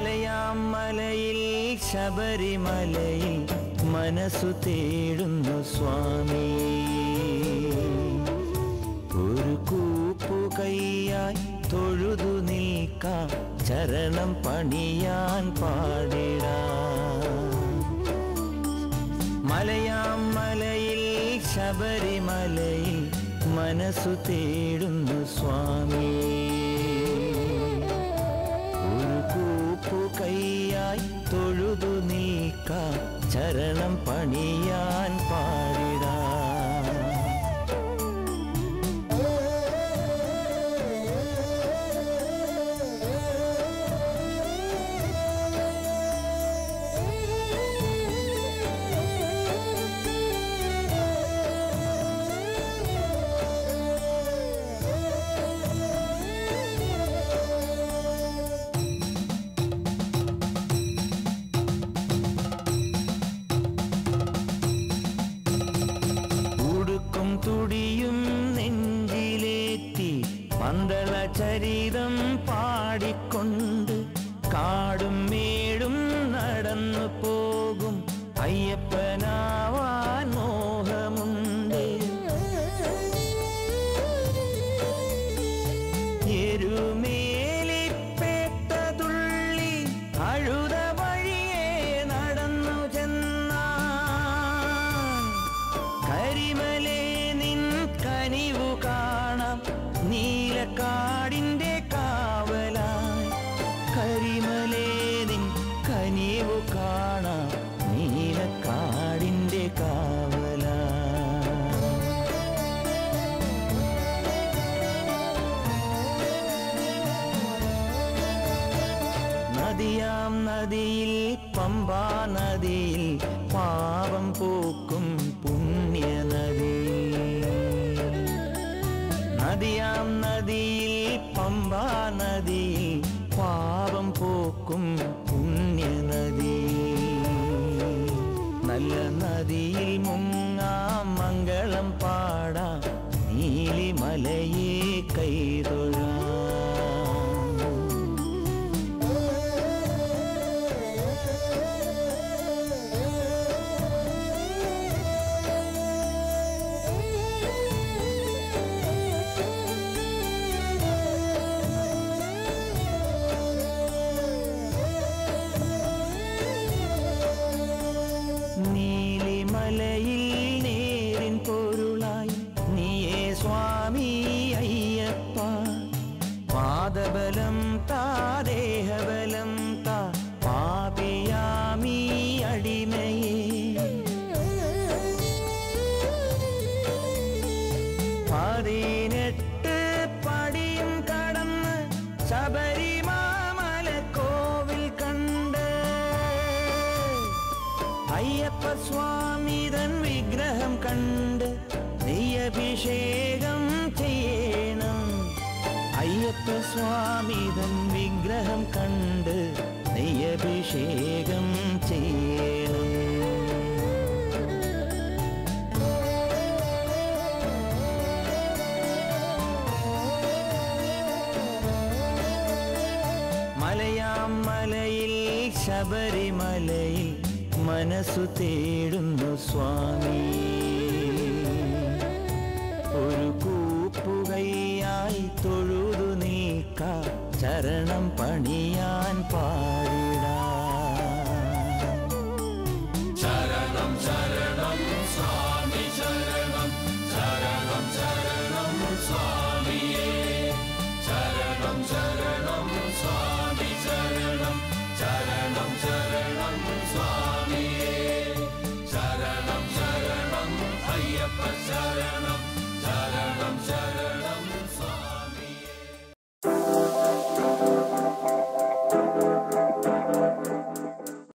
മലയാം മലയിൽ ശബരിമലയിൽ മനസ്സു തേടുന്നു സ്വാമി. ഒരു കൂപ്പുകൈയായി തൊഴുതു നിൽക്കാം, ചരണം പണിയാൻ പാടിടാം. മലയാം മലയിൽ ശബരിമലയിൽ മനസ്സു തേടുന്നു സ്വാമി. കൈയായി തൊഴുതു നീക്കാം, ചരണം പണിയാൻ പാടിടാം. തുടിയും നെഞ്ചിലേറ്റി പന്തള ചരിതം പാടിക്കൊണ്ട് കാടും മേടും നടന്നു പോകും. അയ്യപ്പനാവാൻ മോഹമുണ്ട്, എരുമേലിപ്പേട്ടതുള്ളി അഴുത വഴിയെ നടന്നു ചെന്നാ കരിമല കനിവു കാണാം. നീലക്കാടിന്റെ കാവലായി കരിമലേനിൻ കനിവു കാണാം, നീലക്കാടിന്റെ കാവലായി. നദിയാം നദിയിൽ പമ്പാ നദിയിൽ പാവം പൂക്കും പുണ്യനദിയിൽ. നദിയാം നദിയിൽ പമ്പാ നദിയിൽ പാപം പോക്കും പുണ്യനദി. നല്ല നദിയിൽ മുങ്ങാം, മംഗളം പാടാം, നീലിമലയെ കൈതൊഴാം. നീലിമലയിൽ നേരിൻ പൊരുളായി നീയേ സ്വാമി അയ്യപ്പ. പാദബലം താ ദേഹബലം താ പാപിയാമീ അടിമയേ. പതിനെട്ട് പടിയും കടന്ന് ശബരിമല കോവിൽ കണ്ട് അയ്യപ്പസ്വാമി തൻ വിഗ്രഹം കണ്ട് നെയ്യഭിഷേകം ചെയ്യണം. അയ്യപ്പസ്വാമി തൻ വിഗ്രഹം കണ്ട് നെയ്യഭിഷേകം ചെയ്യണം. മലയാം മലയിൽ ശബരിമലയിൽ മനസ്സു തേടുന്നു സ്വാമി. ഒരു കൂപ്പുകൈയായി തൊഴുതു നീക്കാം, ചരണം പണിയാൻ പാ.